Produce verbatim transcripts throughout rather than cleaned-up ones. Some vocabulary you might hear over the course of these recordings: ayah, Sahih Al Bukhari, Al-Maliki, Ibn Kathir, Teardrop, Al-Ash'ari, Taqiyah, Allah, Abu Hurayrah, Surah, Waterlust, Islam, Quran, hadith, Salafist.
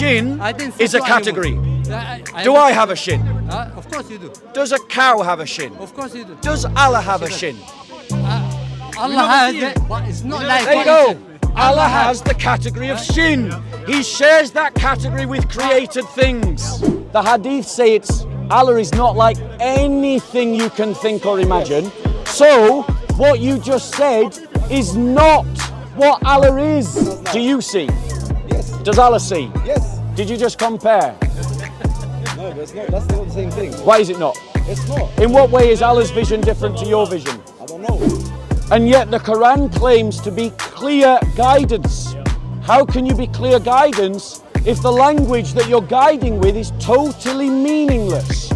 shin is a category. Do I have a shin? Of course you do. Does a cow have a shin? Of course you do. Does Allah have a shin? Allah has it, but it's not like there you go. Allah has the category of shin. He shares that category with created things. The hadith say it's Allah is not like anything you can think or imagine. So what you just said is not what Allah is. Do you see? Yes. Does Allah see? Yes. Did you just compare? No, but it's not. That's not the same thing. Why is it not? It's not. In what way is Allah's vision different to your vision? I don't know. And yet the Quran claims to be clear guidance. How can you be clear guidance if the language that you're guiding with is totally meaningless?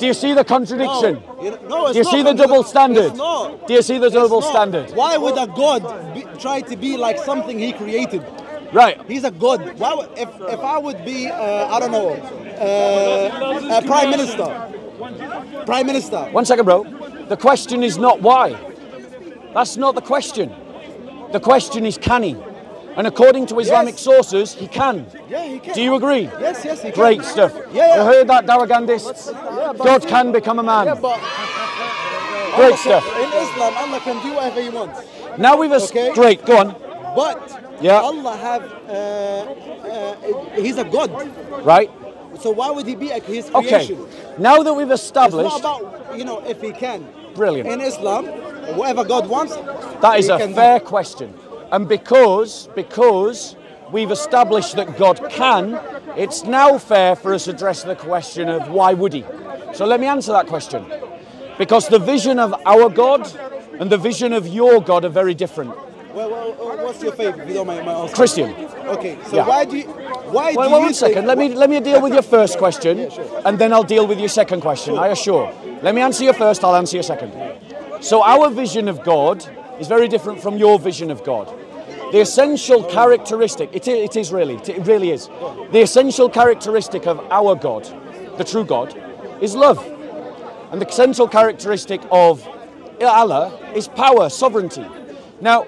Do you see the contradiction? No, no, it's Do you see not, the double standard? Not, Do you see the double not. standard? Why would a God be, try to be like something he created? Right. He's a god. Why, if, if I would be, uh, I don't know, uh, a prime minister. Prime minister. One second, bro. The question is not why. That's not the question. The question is can he? And according to Islamic yes. sources, he can. Yeah, he can. Do you agree? Yes, yes, he can. Great stuff. Yeah, yeah. You heard that, Dawagandist? Yeah, God can yeah. become a man. Yeah, but Great Allah stuff. Can, in Islam, Allah can do whatever he wants. Now we've... Okay. Great, go on. But... Yeah. Allah have, uh, uh, he's a God. Right. So why would he be a, his creation? Okay, now that we've established... It's not about, you know, if he can. Brilliant. In Islam, whatever God wants... That is a fair do. question. And because, because we've established that God can, it's now fair for us to address the question of why would he? So let me answer that question. Because the vision of our God and the vision of your God are very different. Well, well, what's your faith? You know, my, my Christian. Okay, so yeah. why do you... Why well, do well, you one second. Let me, let me deal with your first question, yeah, sure. and then I'll deal with your second question, sure. I assure. Let me answer your first, I'll answer your second. So our vision of God is very different from your vision of God. The essential characteristic... It, it is really, it really is. The essential characteristic of our God, the true God, is love. And the essential characteristic of Allah is power, sovereignty. Now...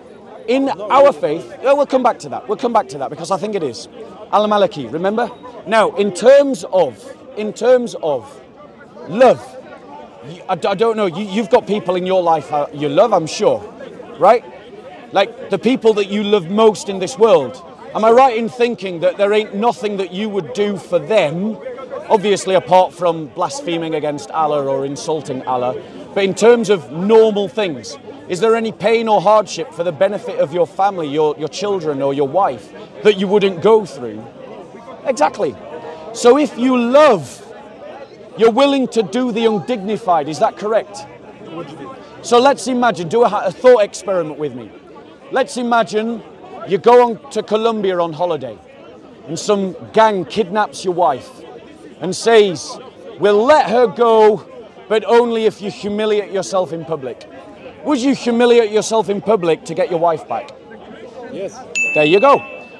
In our faith, oh, we'll come back to that, we'll come back to that because I think it is. Al-Maliki, remember? Now, in terms of, in terms of love, you, I, I don't know, you, you've got people in your life you love, I'm sure, right? Like the people that you love most in this world. Am I right in thinking that there ain't nothing that you would do for them, obviously apart from blaspheming against Allah or insulting Allah, but in terms of normal things? Is there any pain or hardship for the benefit of your family, your, your children or your wife that you wouldn't go through? Exactly. So if you love, you're willing to do the undignified. Is that correct? So let's imagine, do a, a thought experiment with me. Let's imagine you go on to Colombia on holiday and some gang kidnaps your wife and says, we'll let her go, but only if you humiliate yourself in public. Would you humiliate yourself in public to get your wife back? Yes. There you go.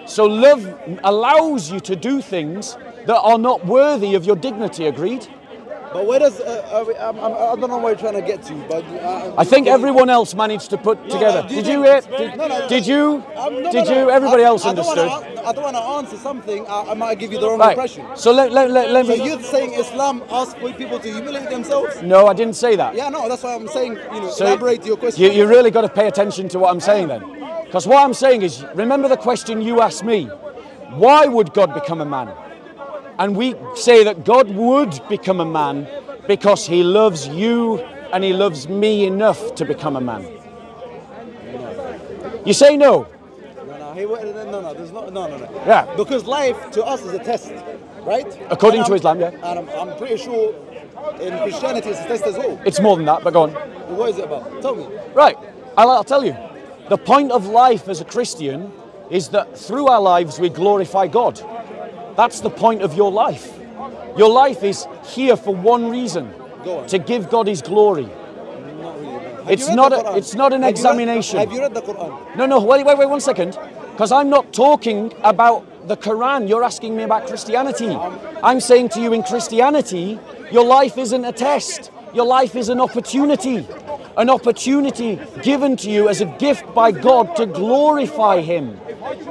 So love allows you to do things that are not worthy of your dignity, agreed? But where does... Uh, we, um, I don't know where you're trying to get to, but... Uh, I think everyone you... else managed to put no, together. No, did, did you hear? Did, no, no, did you? Um, no, did no, no, you? Everybody I, else I understood. Wanna, I don't want to answer something. I, I might give you the wrong right. impression. So let, let, let, let so me... So you're saying Islam asks people to humiliate themselves? No, I didn't say that. Yeah, no, that's why I'm saying, you know, so elaborate your question. You, you really got to pay attention to what I'm saying then. Because what I'm saying is, remember the question you asked me. Why would God become a man? And we say that God would become a man because he loves you and he loves me enough to become a man. You say no? No, no, no, no, there's not, no, no, no. Yeah. Because life to us is a test, right? According to Islam, yeah. And I'm, I'm pretty sure in Christianity it's a test as well. It's more than that, but go on. What is it about? Tell me. Right, I'll, I'll tell you. The point of life as a Christian is that through our lives we glorify God. That's the point of your life. Your life is here for one reason, Go to give God his glory. Not really. It's, not a, it's not an have examination. You read, have you read the Quran? No, no, wait, wait, wait one second. Because I'm not talking about the Quran. You're asking me about Christianity. I'm saying to you in Christianity, your life isn't a test. Your life is an opportunity. an opportunity given to you as a gift by God to glorify Him.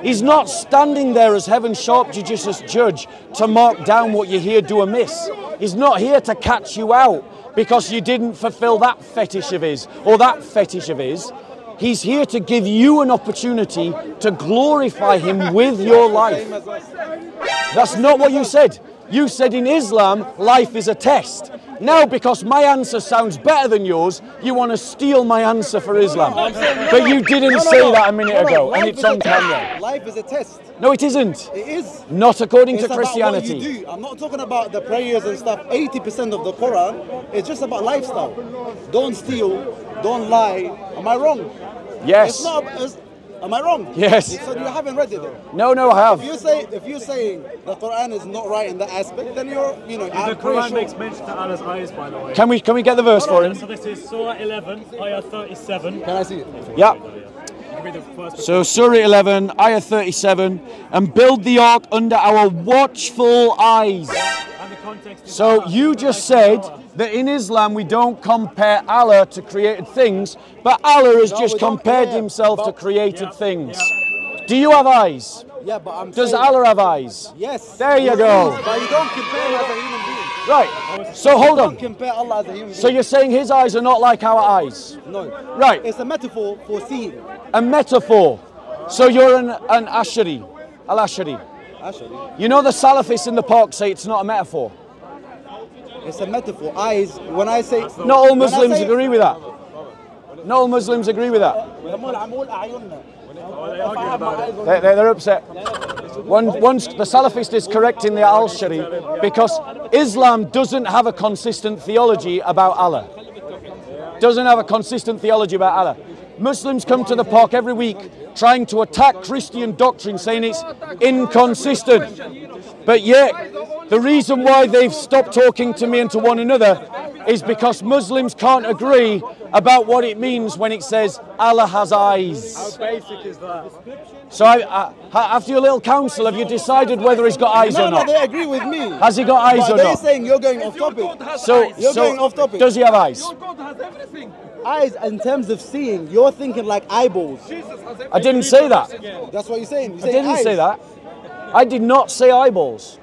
He's not standing there as heaven's sharp judicious judge to mark down what you here do amiss. He's not here to catch you out because you didn't fulfill that fetish of His or that fetish of His. He's here to give you an opportunity to glorify Him with your life. That's not what you said. You said in Islam, life is a test. Now, because my answer sounds better than yours, you want to steal my answer for Islam. But you didn't say that a minute ago, and it's on camera. Life is a test. No, it isn't. It is. Not according to Christianity. It's about what you do. I'm not talking about the prayers and stuff. eighty percent of the Quran is just about lifestyle. Don't steal. Don't lie. Am I wrong? Yes. It's not, it's, am I wrong? Yes. So you haven't read it then? No, no, I have. If you say, if you're saying the Quran is not right in that aspect, then you're, you know, I'm the Quran sure. makes mention to Allah's eyes, by the way. Can we, can we get the verse for him? So this is Surah eleven, ayah thirty-seven. Can I see it? Yeah. So Surah eleven, ayah thirty-seven, and build the ark under our watchful eyes. So you just said that in Islam we don't compare Allah to created things, but Allah has no, just compared himself to created yeah, things. Yeah. Do you have eyes? Yeah, but I'm Does saying, Allah have eyes? Yes. There you go. But you don't compare him as a human being. Right. So hold on. You don't compare Allah as a human being. So you're saying his eyes are not like our eyes? No. Right. It's a metaphor for seeing. A metaphor. So you're an, an Ash'ari, Al-Ash'ari. Ash'ari. You know the Salafists in the park say it's not a metaphor. It's a metaphor. Eyes, when I say... Not all Muslims say, agree with that. Not all Muslims agree with that. They're, they're, they're upset. One, once the Salafist is correcting the Al-Ash'ari because Islam doesn't have a consistent theology about Allah. Doesn't have a consistent theology about Allah. Muslims come to the park every week trying to attack Christian doctrine, saying it's inconsistent. But yet, the reason why they've stopped talking to me and to one another is because Muslims can't agree about what it means when it says Allah has eyes. How basic is that? So I, I, after your little council, have you decided whether he's got eyes no, or not? No, they agree with me. Has he got eyes but or not? They're saying you're going off topic. So, you're so going off topic. Does he have eyes? Your God has everything. Eyes in terms of seeing, you're thinking like eyeballs. I didn't say that. That's what you're saying. You're saying I didn't eyes. say that. I did not say eyeballs.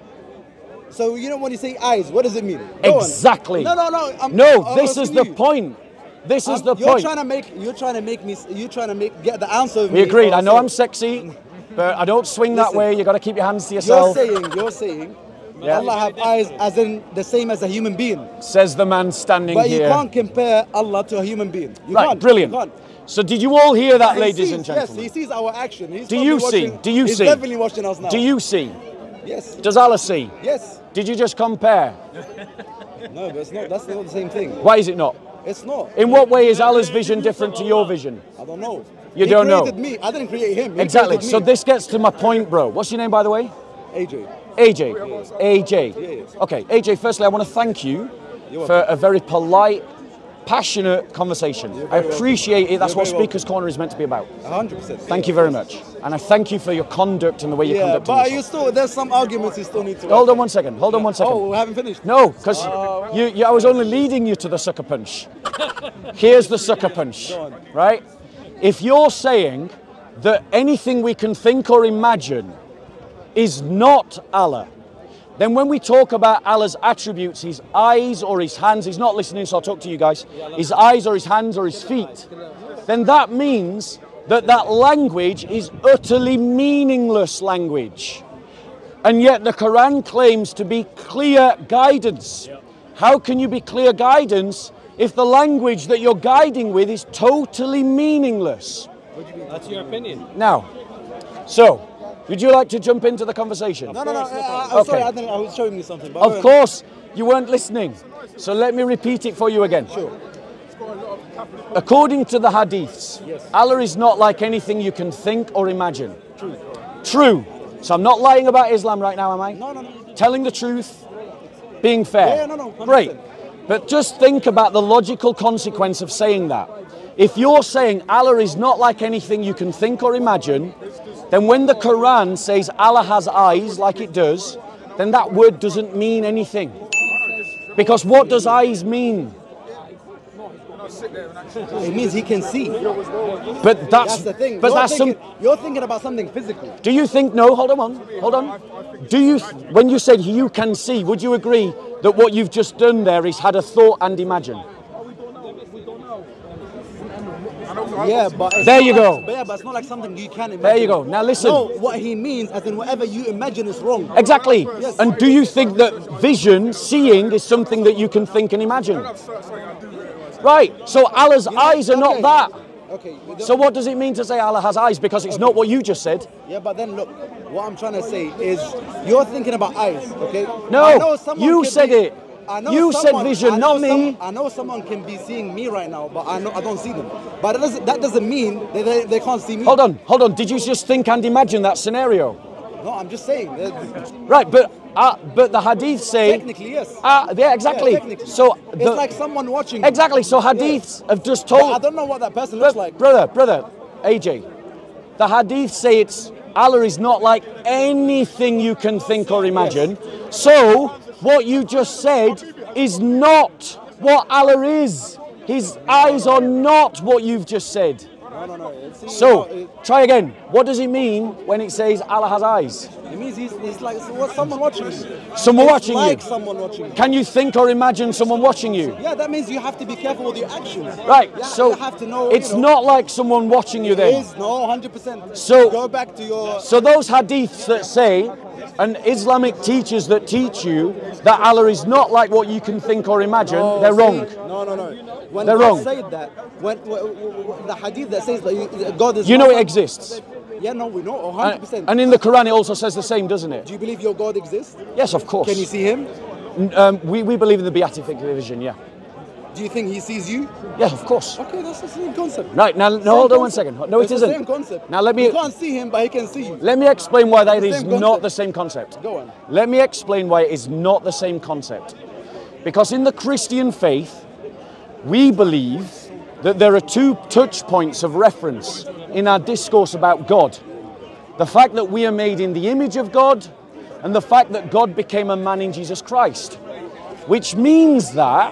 So you know when you say eyes, what does it mean? Go exactly. On. No, no, no. I'm, no, I'm this is the you. point. This is um, the you're point. You're trying to make. You're trying to make me. You're trying to make get the answer. Of we me agreed. Also. I know I'm sexy, but I don't swing Listen, that way. You got to keep your hands to yourself. You're saying. You're saying. Yeah. Allah have eyes as in the same as a human being. Says the man standing here. But you here. can't compare Allah to a human being. You right, can't. brilliant. You can't. So did you all hear that, he ladies sees, and gentlemen? Yes, he sees our action. He's Do you watching, see? Do you he's see? He's definitely watching us now. Do you see? Yes. Does Allah see? Yes. Did you just compare? No, but it's not, that's not the same thing. Why is it not? It's not. In what way is Allah's vision different to your vision? I don't know. You he don't know. He created me. I didn't create him. He exactly. So this gets to my point, bro. What's your name, by the way? A J. A J. A J. Okay, A J, firstly, I want to thank you for a very polite, passionate conversation. I appreciate welcome. it. That's You're what Speaker's welcome. Corner is meant to be about. one hundred percent. Thank yeah. you very much. And I thank you for your conduct and the way you yeah, conduct yourself. But you still, there's some arguments you still need to... Hold on one second. Hold on one second. Oh, we haven't finished. No, because uh, you, you, I was only leading you to the sucker punch. Here's the sucker punch, right? If you're saying that anything we can think or imagine is not Allah, then when we talk about Allah's attributes, his eyes or his hands, he's not listening, so I'll talk to you guys, his eyes or his hands or his feet, then that means that that language is utterly meaningless language. And yet the Quran claims to be clear guidance. How can you be clear guidance if the language that you're guiding with is totally meaningless? That's your opinion. Now, so, would you like to jump into the conversation? No, no, no. Uh, I'm okay. sorry, I, didn't, I was showing you something. But of course, you weren't listening. So let me repeat it for you again. Sure. According to the hadiths, yes. Allah is not like anything you can think or imagine. True. True. So I'm not lying about Islam right now, am I? No, no, no. Telling the truth, being fair. Yeah, yeah, no, no. one hundred percent. Great. But just think about the logical consequence of saying that. If you're saying Allah is not like anything you can think or imagine, then when the Quran says Allah has eyes like it does, then that word doesn't mean anything. Because what does eyes mean? It means he can see. But that's, that's the thing. But you're, that's thinking, some, you're thinking about something physical. Do you think, no, hold on, hold on. Do you, when you said you can see, would you agree that what you've just done there is had a thought and imagine? Yeah, but there you go. Like, yeah, but it's not like something you can imagine. There you go. Now listen. No, what he means, as in whatever you imagine is wrong. Exactly. Yes. And do you think that vision, seeing, is something that you can think and imagine? Right. So Allah's yeah, eyes are okay. not that. Okay. So what does it mean to say Allah has eyes? Because it's okay. not what you just said. Yeah, but then look, what I'm trying to say is you're thinking about eyes, okay? No, you said be, it. I know you someone, said vision, not me. Someone, I know someone can be seeing me right now, but I know I don't see them. But that doesn't, that doesn't mean that they, they can't see me. Hold on, hold on. Did you just think and imagine that scenario? No, I'm just saying. Right, but uh, but the hadith say. Technically, yes. Uh, yeah, exactly. Yeah, technically. So the, it's like someone watching. Exactly. So hadiths yeah. have just told. But I don't know what that person looks like. Brother, brother, A J, the hadiths say it's Allah is not like anything you can think or imagine. Yes. So. What you just said is not what Allah is. His eyes are not what you've just said. No, no, no. So, try again. What does it mean when it says Allah has eyes? It means he's, he's like someone watching you. Someone watching you. Like someone watching you. Can you think or imagine someone watching you? Yeah, that means you have to be careful with your actions. Right. You so you have to know, it's you know, not like someone watching you. Then it is no, one hundred percent. So go back to your. So those hadiths that say, and Islamic teachers that teach you that Allah is not like what you can think or imagine, no, they're wrong. See, no, no, no. When they're wrong. Say that. When, when the hadith that says that God is. You know it exists. Yeah, no, we know, one hundred percent. And in the Quran, it also says the same, doesn't it? Do you believe your God exists? Yes, of course. Can you see him? Um, we, we believe in the beatific vision, yeah. Do you think he sees you? Yeah, of course. Okay, that's the same concept. Right, now, no, same hold on concept. one second. No, it's it isn't. It's the same concept. Now, let me, you can't see him, but he can see you. Let me explain why that is concept. not the same concept. Go on. Let me explain why it is not the same concept. Because in the Christian faith, we believe that there are two touch points of reference in our discourse about God. The fact that we are made in the image of God, and the fact that God became a man in Jesus Christ. Which means that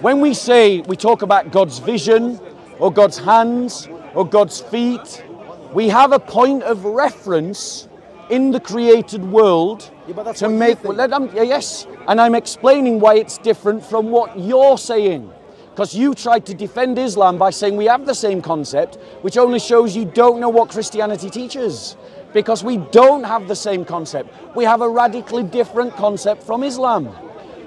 when we say, we talk about God's vision, or God's hands, or God's feet, we have a point of reference in the created world yeah, to make, well, let, um, yes, and I'm explaining why it's different from what you're saying. Because you tried to defend Islam by saying we have the same concept, which only shows you don't know what Christianity teaches. Because we don't have the same concept. We have a radically different concept from Islam.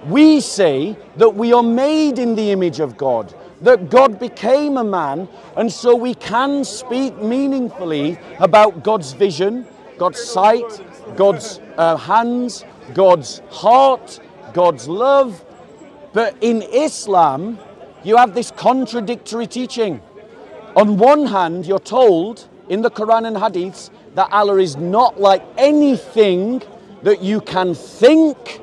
We say that we are made in the image of God, that God became a man, and so we can speak meaningfully about God's vision, God's sight, God's uh, hands, God's heart, God's love. But in Islam, you have this contradictory teaching. On one hand, you're told in the Quran and Hadiths that Allah is not like anything that you can think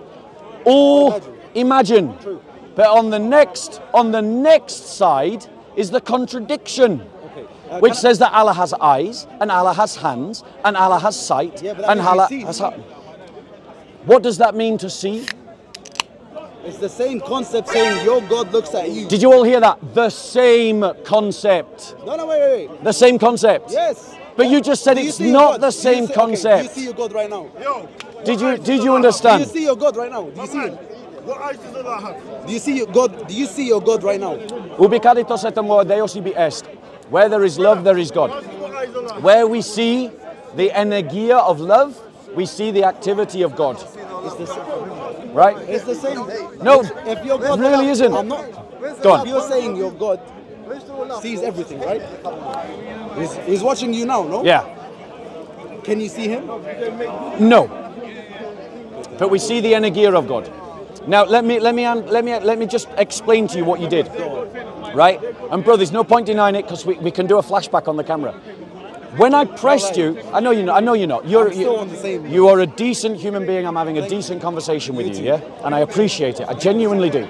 or imagine. True. But on the next on the next side is the contradiction, okay. uh, which says that Allah has eyes, and Allah has hands, and Allah has sight, yeah, and Allah has heart. What does that mean to see? It's the same concept saying your God looks at you. Did you all hear that? The same concept. No, no, wait, wait, wait. The same concept. Yes. But yeah. you just said it's not the same see, concept. Okay, do you see your God right now? Yo. Did you did you understand? Do you see your God right now? Do you see it? What eyes does Allah have? Do you see your God? Do you see your God right now? Where there is love, there is God. Where we see the energia of love, we see the activity of God. It's the same. Right? It's the same. No, if your God it really Allah, isn't. I'm not. Go on. If you're saying your God sees everything, right? He's, he's watching you now, no? Yeah. Can you see him? No. But we see the energia of God. Now let me let me let me let me just explain to you what you did, right? And brother, there's no point denying it because we, we can do a flashback on the camera. When I pressed you, I know you're not. I know you're not. You're you, you are a decent human being. I'm having a decent conversation with you, yeah, and I appreciate it. I genuinely do,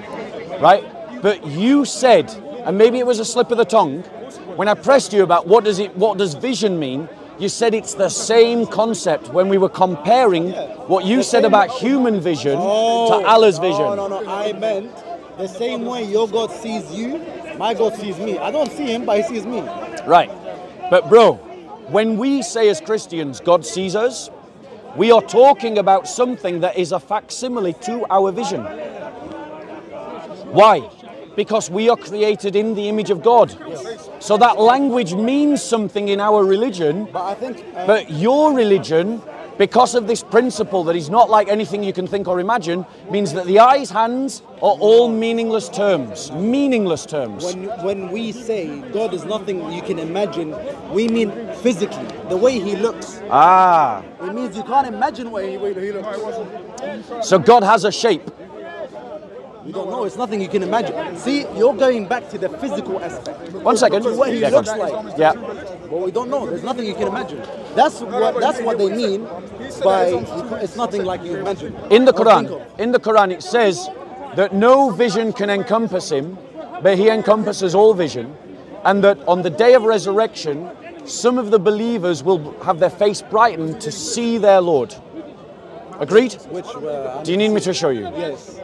right? But you said, and maybe it was a slip of the tongue, when I pressed you about what does it what does vision mean. You said it's the same concept when we were comparing what you said about human vision oh, to Allah's vision. No, no, no, I meant The same way your God sees you, my God sees me. I don't see him, but he sees me. Right. But bro, when we say as Christians, God sees us, we are talking about something that is a facsimile to our vision. Why? Because we are created in the image of God. Yes. So that language means something in our religion, but, I think, uh, but your religion, because of this principle that is not like anything you can think or imagine, means that the eyes, hands are all meaningless terms, meaningless terms. When, when we say God is nothing you can imagine, we mean physically, the way he looks. Ah. It means you can't imagine what he, what he looks. So God has a shape. You don't know, it's nothing you can imagine. See, you're going back to the physical aspect. One second. What he yeah, looks like. Yeah. But we don't know, there's nothing you can imagine. That's what, that's what they mean by it's nothing like you imagine. In the Quran, in the Quran it says that no vision can encompass him, but he encompasses all vision. And that on the day of resurrection, some of the believers will have their face brightened to see their Lord. Agreed? Which, uh, do you need me to show you? Yes.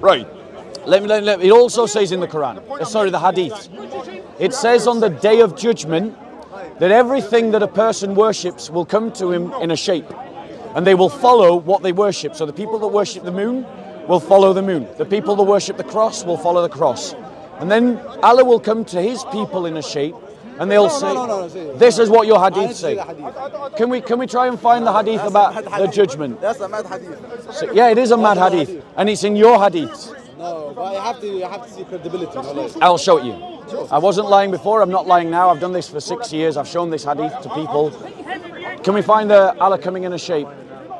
Right. Let me, let me, let me. It also says in the Quran, uh, sorry, the hadith, it says on the day of judgment that everything that a person worships will come to him in a shape and they will follow what they worship. So the people that worship the moon will follow the moon. The people that worship the cross will follow the cross. And then Allah will come to his people in a shape and they'll say, this is what your hadith say. Can we, can we try and find the hadith about the judgment? That's a mad hadith. So, yeah, it is a mad hadith and it's in your hadith. No, but I have to, you have to see credibility. I'll show it you. I wasn't lying before, I'm not lying now. I've done this for six years, I've shown this hadith to people. Can we find the Allah coming in a shape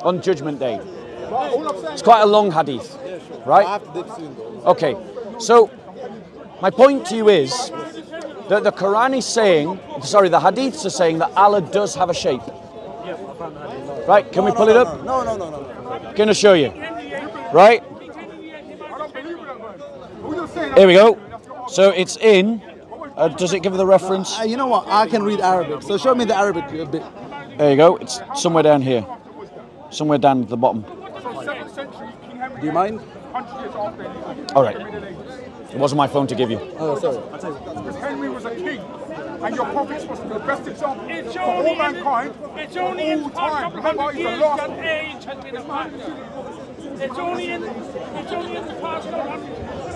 on Judgment Day? It's quite a long hadith, right? Okay, so my point to you is that the Quran is saying, sorry, the hadiths are saying that Allah does have a shape. Right, can we pull it up? No, no, no, no. Gonna show you, right? Here we go. So it's in. Uh, does it give the reference? Uh, you know what? I can read Arabic. So show me the Arabic a bit. There you go. It's somewhere down here. Somewhere down at the bottom. Do you mind? All right. It wasn't my phone to give you. Oh, sorry. Because Henry was a king, and your prophets was the best example for all mankind, all time. Remember, he's the last. It's only in. It's only in the past.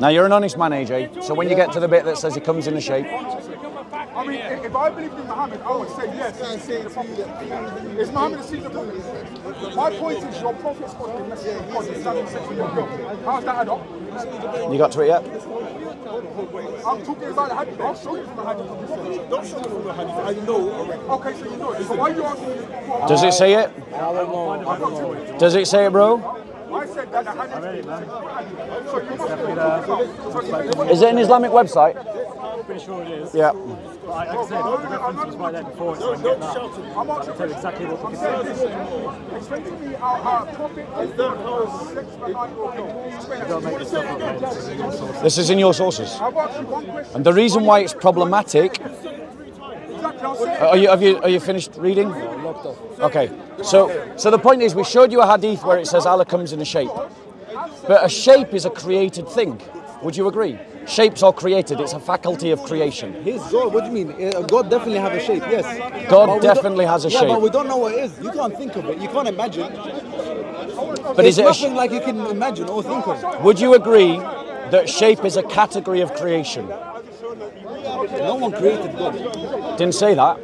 Now you're an honest man, A J, so when you get to the bit that says he comes in a shape. I mean, if I believed in Muhammad, I would say yes. Is Muhammad a seed of God? My point is your prophet's supposed to be message of God, it's not a section of God. How's that add up? You got to it yet? I'm talking about the hadith. I'll show you from the hadith. Don't show me from the hadith. I know already. Okay, so you know it. So why are you asking me? Does it say it? I don't know. Does it say it, bro? Is it an Islamic website? I'm pretty sure it is. Yeah. Like I said, the reference was right there before, so I can get that. I can tell exactly what the reference is. Explain to me how Prophet is the house. This is in your sources. And the reason why it's problematic. Are you, have you, are you finished reading? Okay, so, so the point is we showed you a hadith where it says Allah comes in a shape. But a shape is a created thing. Would you agree? Shapes are created, it's a faculty of creation. His God, what do you mean? God definitely has a shape, yes. God definitely has a shape. Yeah, but we don't know what it is. You can't think of it, you can't imagine. But is it nothing like you can imagine or think of? Would you agree that shape is a category of creation? No one created God. Didn't say that.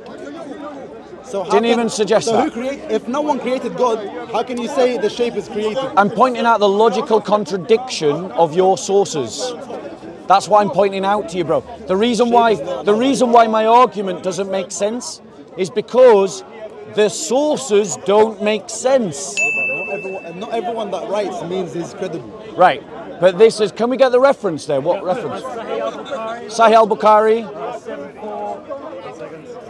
So Didn't can, even suggest so that. Who create, if no one created God, how can you say the shape is created? I'm pointing out the logical contradiction of your sources. That's what I'm pointing out to you, bro. The reason why the reason why my argument doesn't make sense is because the sources don't make sense. Not everyone, not everyone that writes means he's credible. Right. But this is, can we get the reference there? What reference? Sahih Al Bukhari.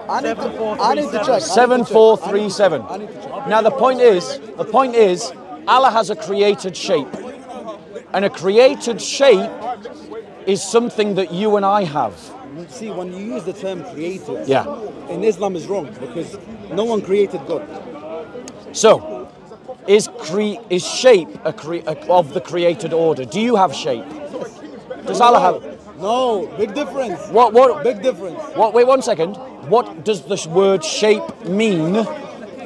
I need to check. seven four three seven. Now the point is, the point is, Allah has a created shape. And a created shape is something that you and I have. See, when you use the term created, yeah, in Islam is wrong because no one created God. So, Is cre is shape a cre a, of the created order? Do you have shape? Does Allah have it? No, big difference. What? What? Big difference. What? Wait one second. What does the word shape mean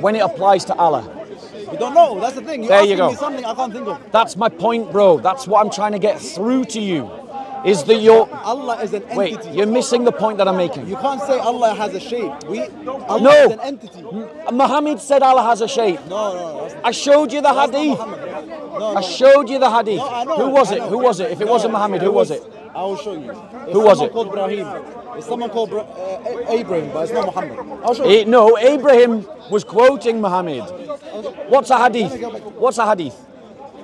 when it applies to Allah? We don't know. That's the thing. You're there you go. Me something I can't think of. That's my point, bro. That's what I'm trying to get through to you. Is that your Allah is an entity? Wait, you're missing the point that I'm making. You can't say Allah has a shape. We Allah no. is an entity. Muhammad said Allah has a shape. No, no, no. I showed you the that's hadith. No, no, I showed you the hadith. No, know, who was it? Who was it? If it no, wasn't Muhammad, who was, was it? I will show you. It's Who was it? Called Ibrahim. It's someone called Bra uh, Abraham, but it's not Muhammad. I'll show you. It, no, Abraham was quoting Muhammad. What's a hadith? What's a hadith?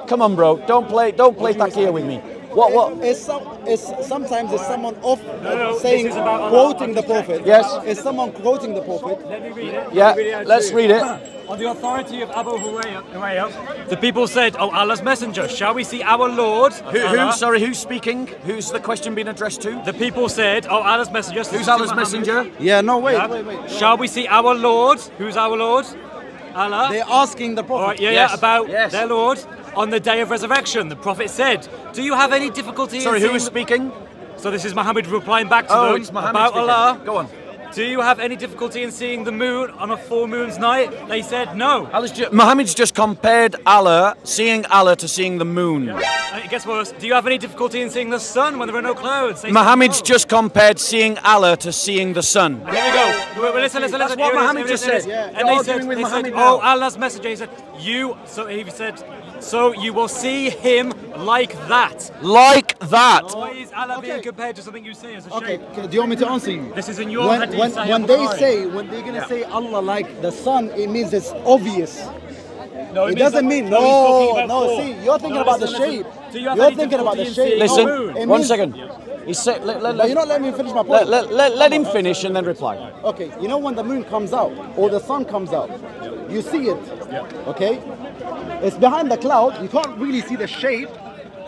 Come on, bro. Don't play. Don't play Taqiyah with me. What? What? It's, it's sometimes it's someone off no, no, saying quoting the prophet. Yes. It's someone quoting the prophet. Let me read it. Yeah. Let read it Let's you. read it. On the authority of Abu Hurayrah, the people said, "Oh, Allah's messenger, shall we see our Lord?" Who, who? Sorry, who's speaking? Who's the question being addressed to? The people said, "Oh, Allah's messenger." Who's Allah's messenger? Yeah, no, wait, yeah. wait, wait. Shall we see our Lord? Who's our Lord? Allah. They're asking the Prophet. All right, yeah, yes. yeah, about yes. their Lord on the day of resurrection. The Prophet said, "Do you have any difficulty?" Sorry, in who is speaking? So this is Muhammad replying back to oh, them it's Muhammad about speaking. Allah. Go on. Do you have any difficulty in seeing the moon on a full moon's night? They said no. Just, Muhammad's just compared Allah, seeing Allah, to seeing the moon. Yeah. Uh, guess what? Do you have any difficulty in seeing the sun when there are no clouds? They Muhammad's said, no. just compared seeing Allah to seeing the sun. And here we go. Well, listen, listen, listen. That's what Muhammad just said. Yeah. And they said, they said oh, Allah's messenger. He said, you. So he said, so you will see him like that. Like that. Why is Allah okay. being compared to something you say as a okay. shape? Okay, do you want me to answer you? This is in your when, hadith. When, when they say, when they're going to yeah. say Allah like the sun, it means it's obvious. No, it, it doesn't mean, no, no, no see, you're thinking no, about listen, the shape. Listen, you you're thinking about the shape. Listen, no, one second. He said, let, let, let, you know, let me finish my point. Let, let, let, let him finish and then reply. Okay, you know when the moon comes out or the sun comes out, you see it, okay? It's behind the cloud, you can't really see the shape.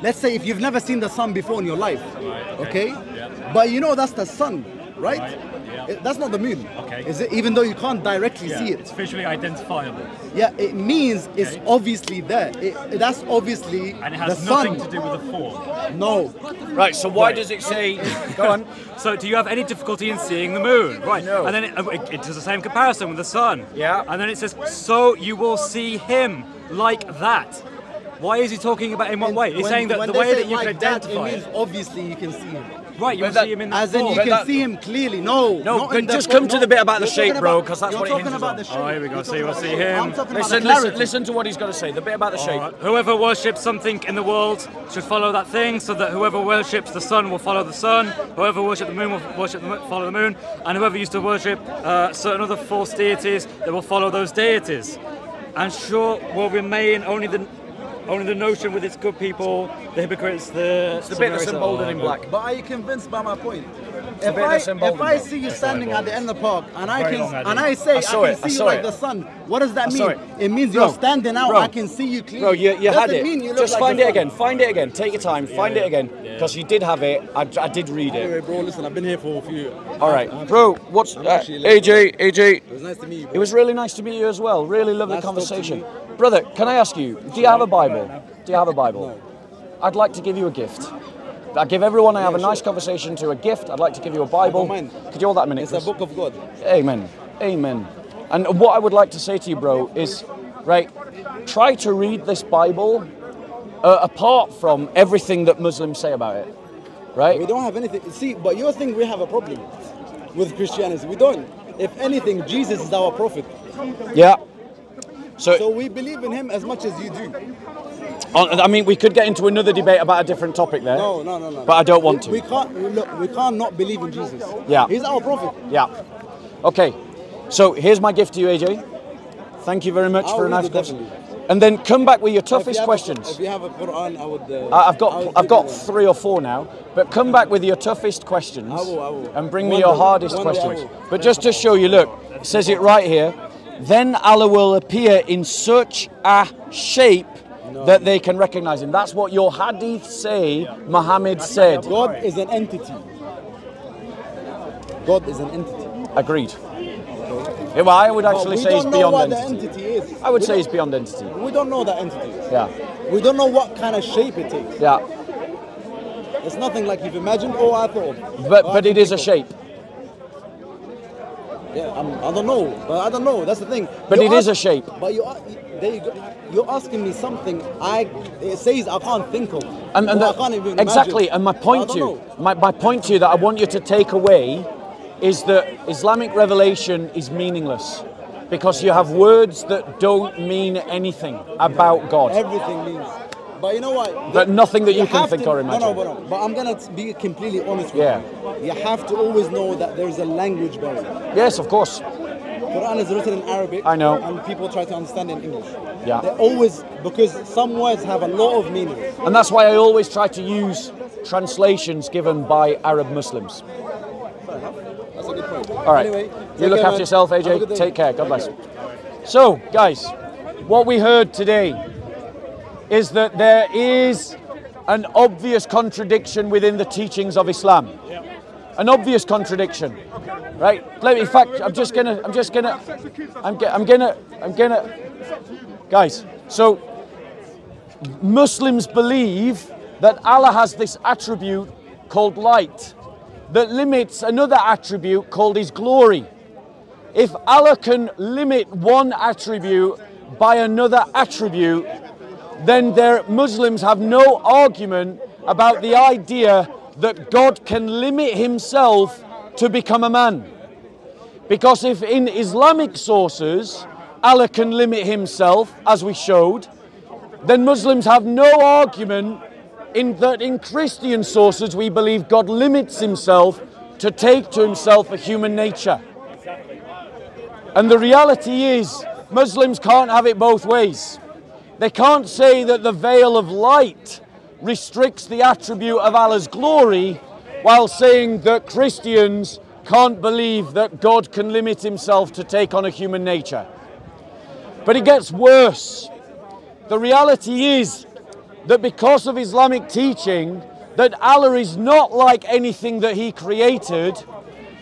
Let's say if you've never seen the sun before in your life, okay? But you know that's the sun, right? It, that's not the moon. Okay. Is it, even though you can't directly yeah, see it. It's visually identifiable. Yeah, it means okay. it's obviously there. It, it, that's obviously And it has the nothing sun. to do with the form. No. Right, so why right. does it say... Go on. So do you have any difficulty in seeing the moon? Right. No. And then it, it, it does the same comparison with the sun. Yeah. And then it says, so you will see him like that. Why is he talking about in what way? He's when, saying that the way that you like can identify that, it means obviously you can see him. Right, you can see him in the As in, you can that, see him clearly. No, no. But just come to the bit about the shape, bro, because that's what it hinges on. Oh, here we go. So you'll see him. Listen, listen, listen to what he's got to say. The bit about the shape. Right. Whoever worships something in the world should follow that thing, so that whoever worships the sun will follow the sun. Whoever worships the moon will worship the moon, follow the moon, and whoever used to worship uh, certain other false deities, they will follow those deities. And sure, will remain only the. Only the notion with its good people, the hypocrites, the... It's the bit that's emboldened in black. But are you convinced by my point? If I, if I see you standing at the end of the park and I can and I say I, I can it, see I you like it. the sun, what does that mean? It. it means bro, you're standing out, bro, I can see you clearly. Bro, you, you had it. You Just like find it sun. again, find it again, take your time, find yeah, it again. Because yeah. you did have it, I, I did read it. Anyway, bro, listen, I've been here for a few... Alright, bro, what's... Uh, A J, A J... It was nice to meet you, bro. It was really nice to meet you as well, really lovely nice conversation. Brother, can I ask you, do you have a Bible? Do you have a Bible? No. I'd like to give you a gift. I give everyone I have yeah, a nice sure. conversation to a gift. I'd like to give you a Bible. Could you hold that a minute? It's please? a book of God. Amen. Amen. And what I would like to say to you, bro, is, right, try to read this Bible uh, apart from everything that Muslims say about it, right? We don't have anything. See, but you think we have a problem with Christianity. We don't. If anything, Jesus is our prophet. Yeah. So, so we believe in him as much as you do. I mean, we could get into another debate about a different topic there. No, no, no, no. But I don't want to. We can't, look, we can't not believe in Jesus. Yeah. He's our prophet. Yeah. Okay. So here's my gift to you, A J. Thank you very much I'll for a nice question. And then come back with your toughest if you questions. A, if you have a Quran, I would... Uh, I've got, I would I've got three or four now. But come back with your toughest questions. I will, I will. And bring one me your day, hardest questions. But just to show you, look, it says it right here. Then Allah will appear in such a shape No, that no. they can recognize him. That's what your hadith say, yeah. Muhammad said. God is an entity. God is an entity. Agreed. Okay. Yeah, well, I would actually say it's beyond entity. I would say it's beyond entity. We don't know the entity. Yeah. We don't know what kind of shape it takes. Yeah. It's nothing like you've imagined or I thought. But but it is a shape. Yeah, I'm, I don't know. But I don't know. That's the thing. But it is a shape. But you are, there you go. You're asking me something I it says I can't think of. And, and that, I can't even exactly. Imagine. And my point to you, my, my point to you that I want you to take away is that Islamic revelation is meaningless because you have words that don't mean anything about God. Everything means. But you know what? But nothing that you, you can think to, or imagine. No, no, no, no. But I'm going to be completely honest with yeah. you. You have to always know that there's a language barrier. Yes, of course. Quran is written in Arabic. I know. And people try to understand in English. Yeah. They always, because some words have a lot of meaning. And that's why I always try to use translations given by Arab Muslims. That's a good point. All right. Anyway, you look care, after man. yourself, A J. Take care. God bless. So, guys, what we heard today is that there is an obvious contradiction within the teachings of Islam. An obvious contradiction, right? Let me, in fact, I'm just gonna, I'm just gonna, I'm, ge I'm gonna, I'm gonna, guys. So Muslims believe that Allah has this attribute called light that limits another attribute called His glory. If Allah can limit one attribute by another attribute, then their Muslims have no argument about the idea that God can limit himself to become a man. Because if in Islamic sources, Allah can limit himself, as we showed, then Muslims have no argument in that in Christian sources we believe God limits himself to take to himself a human nature. And the reality is, Muslims can't have it both ways. They can't say that the veil of light restricts the attribute of Allah's glory while saying that Christians can't believe that God can limit himself to take on a human nature. But it gets worse. The reality is that because of Islamic teaching that Allah is not like anything that he created,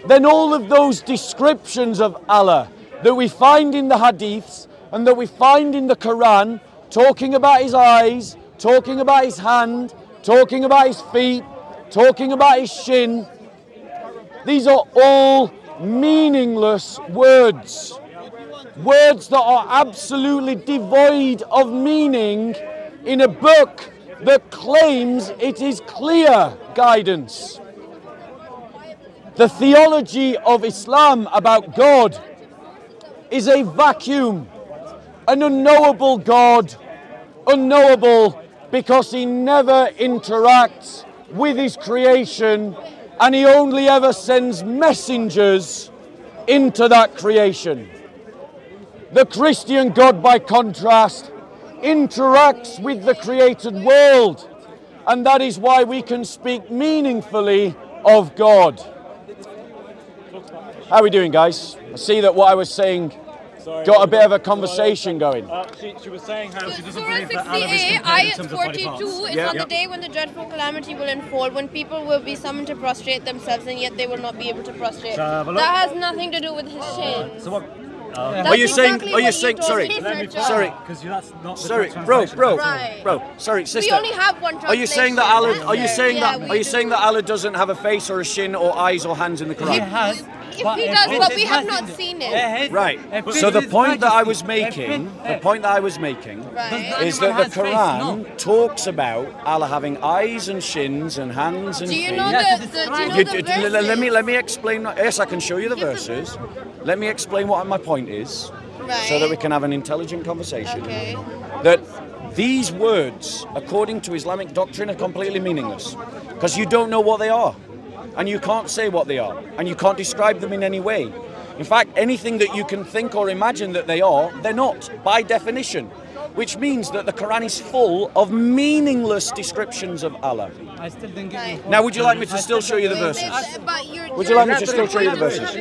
then all of those descriptions of Allah that we find in the hadiths and that we find in the Quran, talking about his eyes, talking about his hand, talking about his feet, talking about his shin. These are all meaningless words. Words that are absolutely devoid of meaning in a book that claims it is clear guidance. The theology of Islam about God is a vacuum, an unknowable God, unknowable because he never interacts with his creation and he only ever sends messengers into that creation. The Christian God, by contrast, interacts with the created world, and that is why we can speak meaningfully of God. How are we doing, guys? I see that what I was saying Sorry, got a bit of a conversation going. Uh, she, she was saying how so she doesn't believe that Allah is complete in terms of body parts. Surah sixty-eight, ayah forty-two is on the day when the dreadful calamity will unfold, when people will be summoned to prostrate themselves and yet they will not be able to prostrate. Uh, that has nothing to do with his shame. So what? Um, are you exactly saying? Are you saying? Sorry, sorry, because that's not. Sorry, bro, bro, right. bro. Sorry, sister. We only have one translation. Are you saying that Allah? Are you saying yeah, that? Are you do. saying that Allah doesn't have a face or a shin or eyes or hands in the Quran? He has. If but he does, but well, we have not seen it. Right. So the point that I was making, the point that I was making, right. is that the Quran no. talks about Allah having eyes and shins and hands and. Do you know the, the, do you know you, the verses? Let me let me explain. Yes, I can show you the verses. Let me explain what my point is, right. so that we can have an intelligent conversation. Okay. That these words, according to Islamic doctrine, are completely meaningless because you don't know what they are. And you can't say what they are, and you can't describe them in any way. In fact, anything that you can think or imagine that they are, they're not, by definition. Which means that the Quran is full of meaningless descriptions of Allah. I still didn't get right. Now, would you like me to still show you the verses? Would you like me to still show you the verses?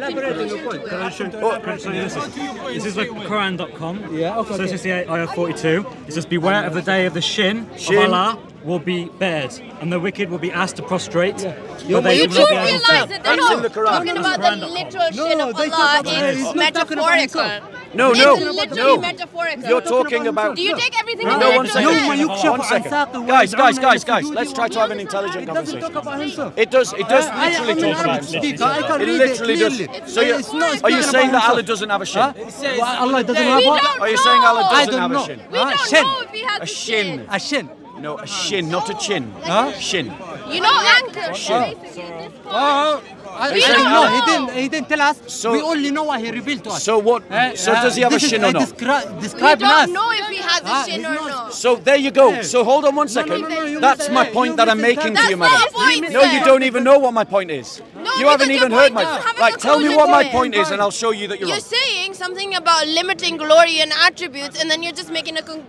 This is like Quran dot com. Yeah. Okay. So this is the ayah forty-two. It says, "Beware of the day of the shin, shin of Allah." will be bared, and the wicked will be asked to prostrate. Yeah. But they you do realize that they're not the talking about the literal no, sin of Allah, it's metaphorical. No, no, no. Metaphorical. You're talking about. Do you take everything in no, the no, no, one second. Guys, guys, guys, guys. Let's try to have an intelligent conversation. It doesn't talk about himself. It does. It does I, literally I, I talk about himself. It literally does. So are you saying that Allah doesn't have a shin? Allah doesn't have a. Are you saying Allah doesn't have a shin? We don't know if he has a shin. A shin. No, a shin, not a chin. Huh? Shin. You know, ankle. Shin. Oh. I, we I don't know. He didn't. He didn't tell us. So, we only know what he revealed to us. So what? Uh, so does he have a shin is, or not? Descri describe us. We don't us. know if he has a ah, shin or not. not. So there you go. So hold on one second. No, no, no, That's my point that I'm making to you, madam. No, you don't even know what my point is. No, you haven't even heard my. Point. Like, tell me what my point is, and I'll show you that you're. You're saying something about limiting glory and attributes, and then you're just making a. Con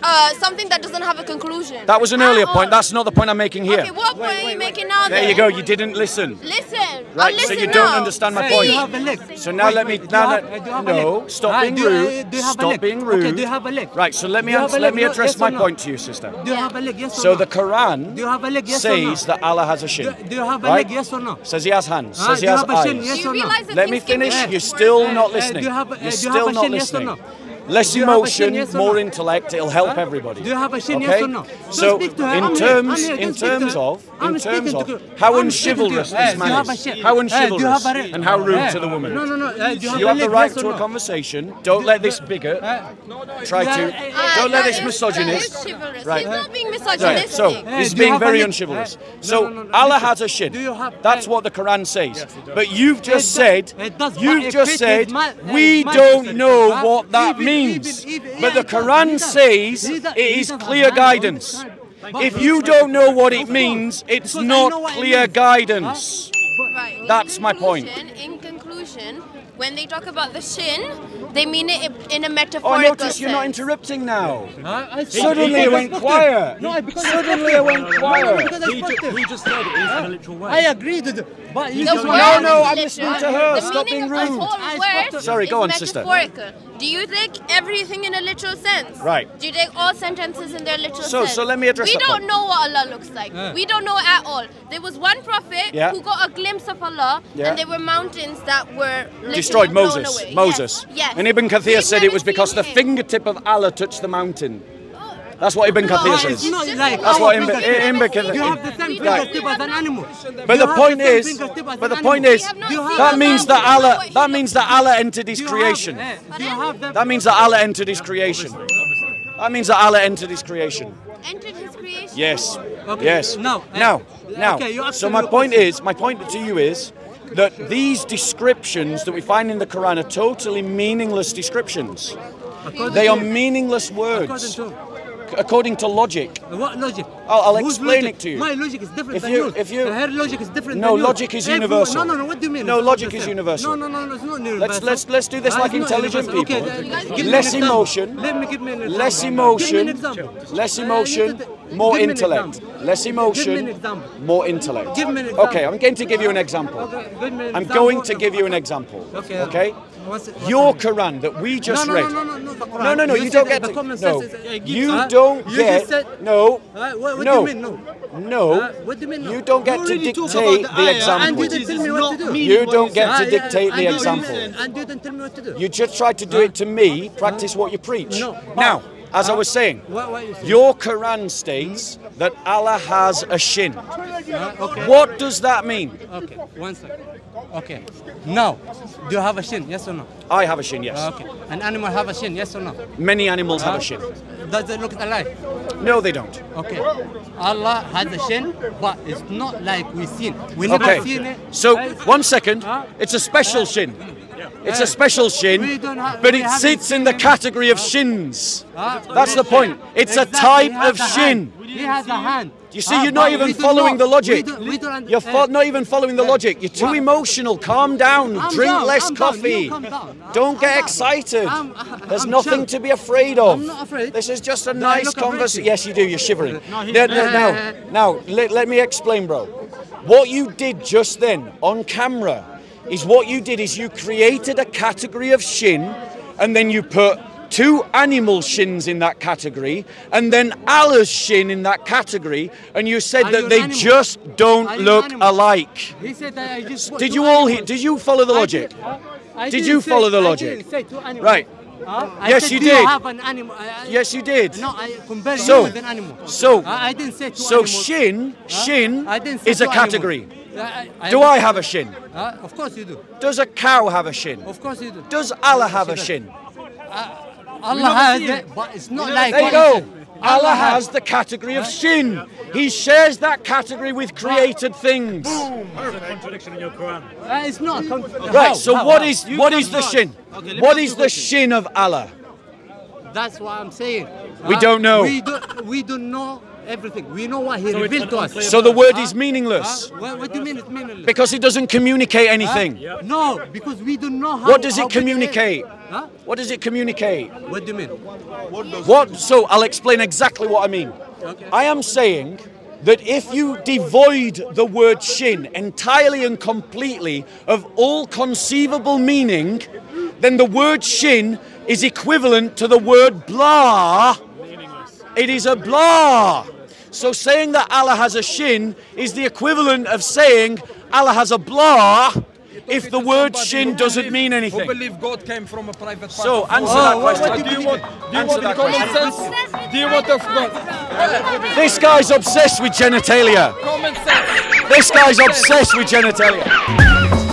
Uh, something that doesn't have a conclusion. That was an earlier point. That's not the point I'm making here. Okay, what point are you making now? There you go. You didn't listen. Listen. Right. So you don't understand my point. So now let me. Now let no. Stop being rude. Stop being rude. Okay. Do you have a leg? Right. So let me let me address my point to you, sister. Do you have a leg? Yes or no? So the Quran says that Allah has a shin. Do you have a leg? Yes or no? Says he has hands. Says he has eyes. Let me finish. You're still not listening. You're still not listening. Less emotion, yes more no? intellect. It'll help huh? everybody. Do you have a shin? Okay? Yes or no? Don't so, in I'm terms, here, in terms of, I'm in terms of, how I'm unchivalrous this hey, man is, how unchivalrous, hey, and how rude hey. to the woman. No, no, no. Hey, do you have, you have the right yes to no? a conversation. Don't do, let this bigot uh, try to. Uh, uh, don't let this misogynist. Right. He's not being misogynistic. So he's being very unchivalrous. So Allah has a shin. That's what the Quran says. But you've just said, you've just said, we don't know what that means. Means. But the Quran says it is clear guidance. If you don't know what it means, it's not clear guidance. That's my point. In conclusion, when they talk about the shin, they mean it in a metaphorical sense. Oh, notice you're not interrupting now. Suddenly I went quiet. Suddenly I went quiet. We just said it is in a literal way. I agree with it. But you just no, no, I'm listening to her. Stop being rude. Sorry, go on, sister. Do you take everything in a literal sense? Right. Do you take all sentences in their literal so, sense? So let me address we that We don't point. know what Allah looks like. Yeah. We don't know at all. There was one prophet yeah. who got a glimpse of Allah yeah. and there were mountains that were destroyed. Moses. Away. Moses. Yes. Yes. And Ibn Kathir We've said it was because him. the fingertip of Allah touched the mountain. That's what Ibn Kathir no, says. It's not like That's what Ibn Kathir. You have the same fingertip as an animal. But the point is, but the point is, that means that Allah, that means that Allah entered His creation. That means that Allah entered His creation. That means that Allah entered His creation. Entered His creation. Yes. Yes. Now, now, now. So my point is, my point to you is that these descriptions that we find in the Quran are totally meaningless descriptions. They are meaningless words. According to logic. What logic? I'll, I'll explain logic? it to you. My logic is different if than you, yours. If you, Her logic is different no, than No, logic is hey, universal. No, no, no, what do you mean? No, logic is universal. No, no, no, it's not universal. Let's, let's, let's do this uh, like intelligent people. Okay, uh, less emotion. Let me give me an example. Less emotion. Less emotion. More intellect. Less emotion. More intellect. Give me an example. Okay, I'm going to give you an example. Okay, give me an I'm example. going to give you an example. Okay. okay? What's it, what's Your Quran that we just no, no, read. No, no, no, no, Quran. no, no, no. You, you don't get to, no. You uh, don't you get. Said, no. Uh, what, what no. Do you mean, no. No. Uh, what do you mean? No. You don't get to dictate the example. You didn't tell me what to do. You don't get to dictate the example. And you didn't tell me what to do. You just tried to do it to me. Practice what you preach. Now. As I was saying, your Quran states that Allah has a shin. Uh, okay. What does that mean? Okay, one second. Okay. Now, do you have a shin, yes or no? I have a shin, yes. Uh, okay. An animal have a shin, yes or no? Many animals uh, have a shin. Does it look alive? No, they don't. Okay. Allah has a shin, but it's not like we've seen. We've never okay. seen it. So, uh, one second. Uh, it's a special uh, shin. It's a special shin, but it sits in the category of shins. That's the point. It's a type of shin. He has a hand. You see, you're not even following the logic. You're not even following the logic. You're too emotional. Calm down. Drink less coffee. Don't get excited. There's nothing to be afraid of. This is just a nice conversation. Yes, you do. You're shivering. No, no, no. Now, let me explain, bro. What you did just then on camera is what you did is you created a category of shin and then you put two animal shins in that category, and then Allah's shin in that category, and you said Are that you they animal? just don't Are look alike. He said that I just did you all animals. Did you follow the logic? I did, uh, I did you say, follow the logic? I didn't say right. Huh? I yes, said, you did. You have an animal? I, yes, you did. No, I compared so, you with an animal. So, I, I didn't say two so animals. shin, huh? shin I didn't say is a category. I, I, do I, I have a shin? Huh? Of course you do. Does a cow have a shin? Of course you do. Does Allah have a shin? Uh, Allah has it, it, but it's not like... There you go. Allah, Allah has the category of shin. He shares that category with created things. Boom! That's a contradiction in your Quran. Uh, it's not. Right, so how, what how? is what you is the not. shin? Okay, what is the shin of Allah? That's what I'm saying. We uh, don't know. We don't we don't know everything. We know what he so revealed to us. So the word uh, is meaningless. Uh, what, what do you mean it's meaningless? Because it doesn't communicate anything. Uh, yeah. No, because we don't know how... What does it communicate? Huh? What does it communicate? What do you mean? What? So I'll explain exactly what I mean. Okay. I am saying that if you devoid the word shin entirely and completely of all conceivable meaning, then the word shin is equivalent to the word blah. It is a blah. So saying that Allah has a shin is the equivalent of saying Allah has a blah. If the word shin doesn't mean anything. Who believe God came from a private party? So answer that question. Do you want common sense? Do you want of God? This guy's obsessed with genitalia. Common sense. This guy's obsessed with genitalia.